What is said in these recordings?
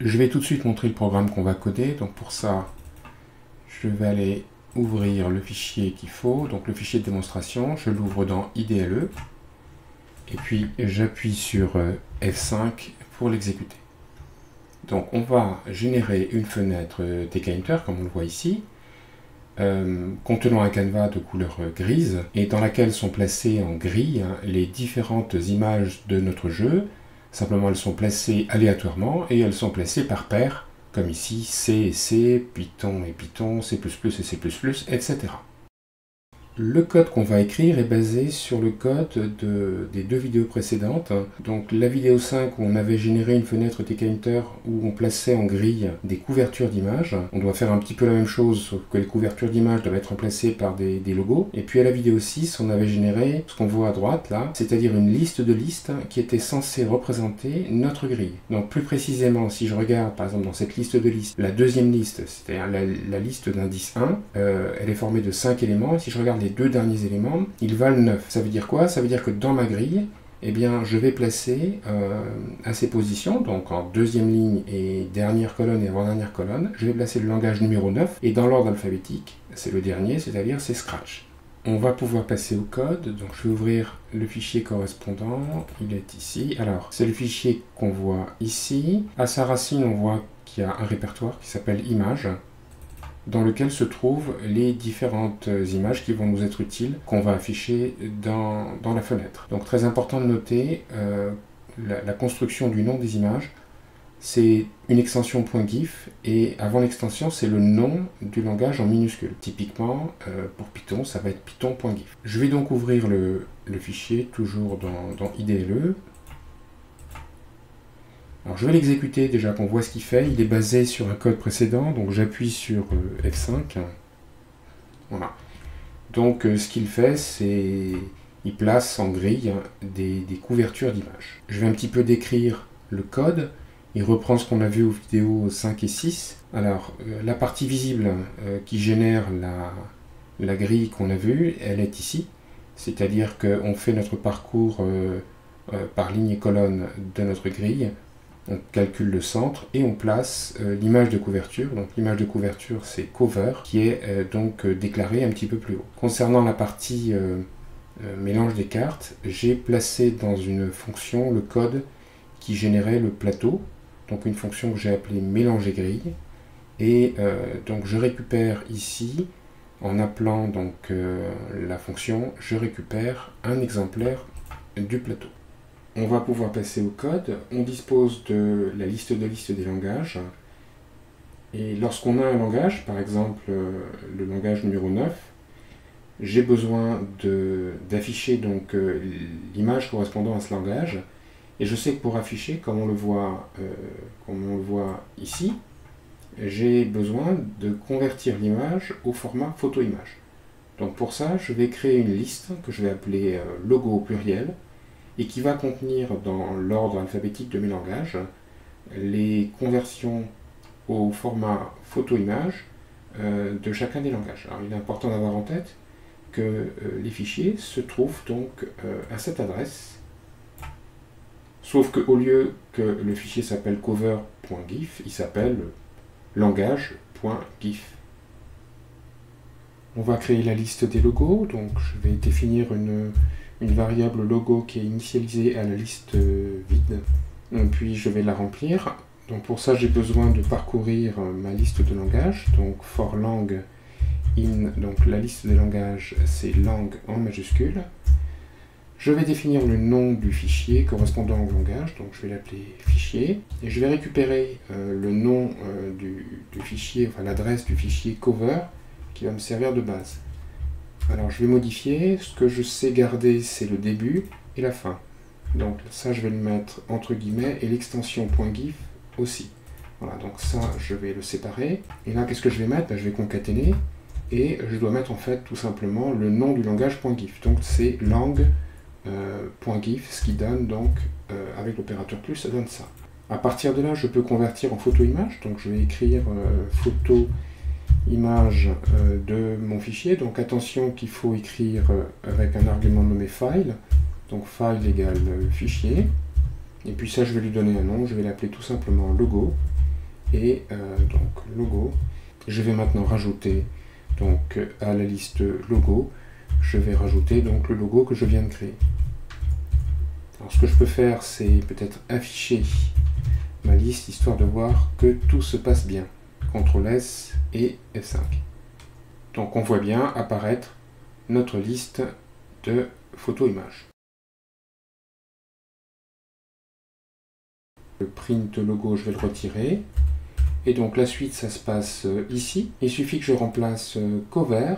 Je vais tout de suite montrer le programme qu'on va coder. Donc pour ça, je vais aller ouvrir le fichier qu'il faut, donc le fichier de démonstration. Je l'ouvre dans IDLE et puis j'appuie sur F5 pour l'exécuter. Donc on va générer une fenêtre Tkinter, comme on le voit ici, contenant un canevas de couleur grise et dans laquelle sont placées en gris les différentes images de notre jeu. Simplement, elles sont placées aléatoirement et elles sont placées par paires, comme ici C et C, Python et Python, C++ et C++, etc. Le code qu'on va écrire est basé sur le code des deux vidéos précédentes. Donc la vidéo 5 où on avait généré une fenêtre Tkinter où on plaçait en grille des couvertures d'images. On doit faire un petit peu la même chose, sauf que les couvertures d'images doivent être remplacées par des logos. Et puis à la vidéo 6, on avait généré ce qu'on voit à droite là, c'est-à-dire une liste de listes qui était censée représenter notre grille. Donc plus précisément, si je regarde par exemple dans cette liste de listes, la deuxième liste, c'est-à-dire la liste d'indice 1, elle est formée de 5 éléments. Et si je regarde les deux derniers éléments, ils valent 9. Ça veut dire quoi? Ça veut dire que dans ma grille, eh bien, je vais placer à ces positions, donc en deuxième ligne et dernière colonne et avant-dernière colonne, je vais placer le langage numéro 9, et dans l'ordre alphabétique, c'est le dernier, c'est-à-dire c'est Scratch. On va pouvoir passer au code, donc je vais ouvrir le fichier correspondant, il est ici. Alors, c'est le fichier qu'on voit ici. À sa racine, on voit qu'il y a un répertoire qui s'appelle image, dans lequel se trouvent les différentes images qui vont nous être utiles, qu'on va afficher dans la fenêtre. Donc très important de noter la construction du nom des images, c'est une extension .gif, et avant l'extension, c'est le nom du langage en minuscule. Typiquement, pour Python, ça va être python.gif. Je vais donc ouvrir le fichier, toujours dans IDLE. Alors je vais l'exécuter, déjà qu'on voit ce qu'il fait. Il est basé sur un code précédent, donc j'appuie sur F5. Voilà. Donc ce qu'il fait, c'est il place en grille des couvertures d'images. Je vais un petit peu décrire le code. Il reprend ce qu'on a vu aux vidéos 5 et 6. Alors la partie visible qui génère la grille qu'on a vue, elle est ici. C'est-à-dire qu'on fait notre parcours par ligne et colonne de notre grille. On calcule le centre et on place l'image de couverture. Donc l'image de couverture, c'est cover, qui est donc déclarée un petit peu plus haut. Concernant la partie mélange des cartes, j'ai placé dans une fonction le code qui générait le plateau. Donc une fonction que j'ai appelée mélange et grille. Et donc je récupère ici, en appelant donc la fonction, je récupère un exemplaire du plateau. On va pouvoir passer au code. On dispose de la liste de listes des langages. Et lorsqu'on a un langage, par exemple le langage numéro 9, j'ai besoin d'afficher donc l'image correspondant à ce langage. Et je sais que pour afficher, comme on le voit ici, j'ai besoin de convertir l'image au format photo-image. Donc pour ça, je vais créer une liste que je vais appeler logo au pluriel, et qui va contenir dans l'ordre alphabétique de mes langages les conversions au format photo-image de chacun des langages. Alors il est important d'avoir en tête que les fichiers se trouvent donc à cette adresse, sauf qu'au lieu que le fichier s'appelle cover.gif, il s'appelle langage.gif. On va créer la liste des logos, donc je vais définir une variable logo qui est initialisée à la liste vide, puis je vais la remplir. Donc pour ça, j'ai besoin de parcourir ma liste de langages, donc for lang in, donc la liste des langages, c'est lang en majuscule. Je vais définir le nom du fichier correspondant au langage, donc je vais l'appeler fichier, et je vais récupérer le nom du fichier, enfin l'adresse du fichier cover, qui va me servir de base. Alors je vais modifier, ce que je sais garder c'est le début et la fin. Donc ça je vais le mettre entre guillemets et l'extension .gif aussi. Voilà, donc ça je vais le séparer. Et là qu'est-ce que je vais mettre? Je vais concaténer et je dois mettre en fait tout simplement le nom du langage .gif. Donc c'est lang.gif, ce qui donne donc avec l'opérateur plus, ça donne ça. À partir de là je peux convertir en photo-image, donc je vais écrire photo image de mon fichier, donc attention qu'il faut écrire avec un argument nommé file, donc file égale fichier, et puis ça je vais lui donner un nom, je vais l'appeler tout simplement logo, et donc logo. Je vais maintenant rajouter donc à la liste logo, je vais rajouter donc le logo que je viens de créer. Alors ce que je peux faire, c'est peut-être afficher ma liste histoire de voir que tout se passe bien. CTRL S et F5. Donc on voit bien apparaître notre liste de photo-image. Le print logo, je vais le retirer. Et donc la suite, ça se passe ici. Il suffit que je remplace cover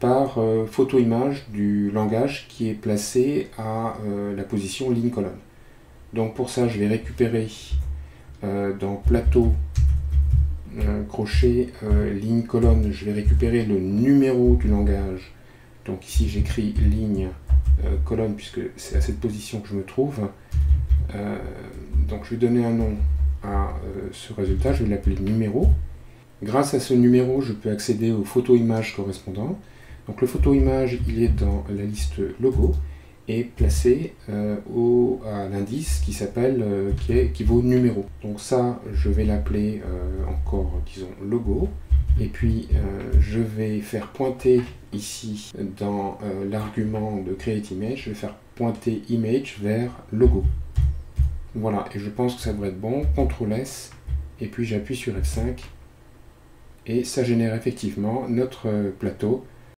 par photo-image du langage qui est placé à la position ligne colonne. Donc pour ça, je vais récupérer dans plateau crochet ligne colonne, je vais récupérer le numéro du langage. Donc ici j'écris ligne colonne puisque c'est à cette position que je me trouve. Donc je vais donner un nom à ce résultat, je vais l'appeler numéro. Grâce à ce numéro, je peux accéder aux photo-images correspondant. Donc le photo-image, il est dans la liste logo et placé à l'indice qui s'appelle, qui vaut numéro. Donc ça, je vais l'appeler encore, disons, logo. Et puis, je vais faire pointer ici, dans l'argument de create image, je vais faire pointer image vers logo. Voilà, et je pense que ça devrait être bon. CTRL S, et puis j'appuie sur F5. Et ça génère effectivement notre plateau